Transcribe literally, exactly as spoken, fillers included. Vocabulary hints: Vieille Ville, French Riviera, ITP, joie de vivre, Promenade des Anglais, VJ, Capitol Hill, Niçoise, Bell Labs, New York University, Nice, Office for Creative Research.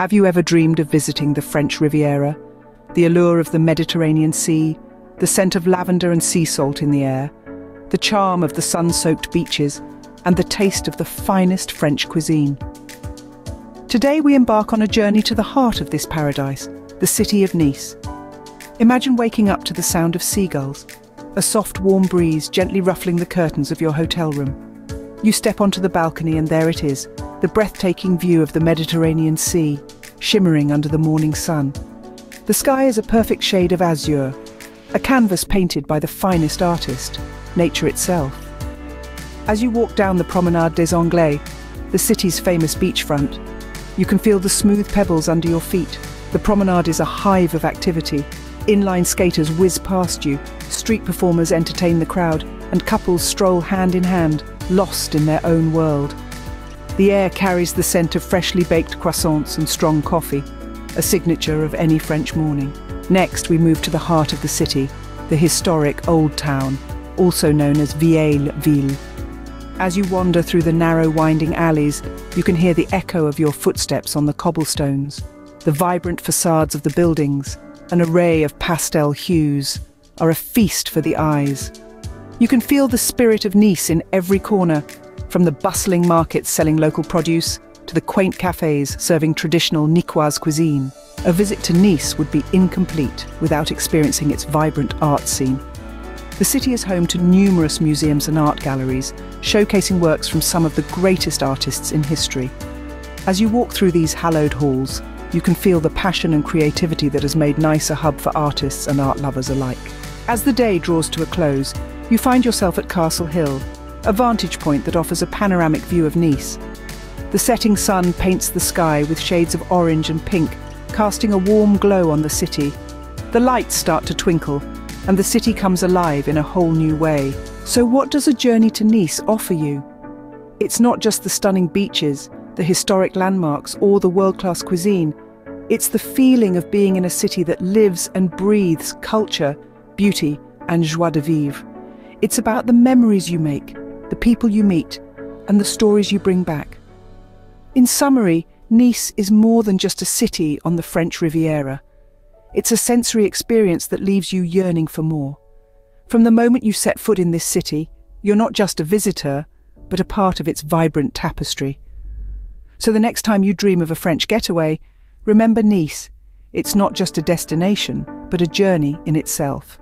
Have you ever dreamed of visiting the French Riviera? The allure of the Mediterranean Sea, the scent of lavender and sea salt in the air, the charm of the sun-soaked beaches, and the taste of the finest French cuisine. Today we embark on a journey to the heart of this paradise, the city of Nice. Imagine waking up to the sound of seagulls, a soft warm breeze gently ruffling the curtains of your hotel room. You step onto the balcony and there it is, the breathtaking view of the Mediterranean Sea, shimmering under the morning sun. The sky is a perfect shade of azure, a canvas painted by the finest artist, nature itself. As you walk down the Promenade des Anglais, the city's famous beachfront, you can feel the smooth pebbles under your feet. The promenade is a hive of activity. Inline skaters whiz past you, street performers entertain the crowd, and couples stroll hand in hand, lost in their own world. The air carries the scent of freshly baked croissants and strong coffee, a signature of any French morning. Next, we move to the heart of the city, the historic Old Town, also known as Vieille Ville. As you wander through the narrow, winding alleys, you can hear the echo of your footsteps on the cobblestones. The vibrant facades of the buildings, an array of pastel hues, are a feast for the eyes. You can feel the spirit of Nice in every corner, from the bustling markets selling local produce to the quaint cafes serving traditional Niçoise cuisine. A visit to Nice would be incomplete without experiencing its vibrant art scene. The city is home to numerous museums and art galleries, showcasing works from some of the greatest artists in history. As you walk through these hallowed halls, you can feel the passion and creativity that has made Nice a hub for artists and art lovers alike. As the day draws to a close, you find yourself at Castle Hill, a vantage point that offers a panoramic view of Nice. The setting sun paints the sky with shades of orange and pink, casting a warm glow on the city. The lights start to twinkle, and the city comes alive in a whole new way. So what does a journey to Nice offer you? It's not just the stunning beaches, the historic landmarks, or the world-class cuisine. It's the feeling of being in a city that lives and breathes culture, beauty, and joie de vivre. It's about the memories you make, the people you meet, and the stories you bring back. In summary, Nice is more than just a city on the French Riviera. It's a sensory experience that leaves you yearning for more. From the moment you set foot in this city, you're not just a visitor, but a part of its vibrant tapestry. So the next time you dream of a French getaway, remember Nice. It's not just a destination, but a journey in itself.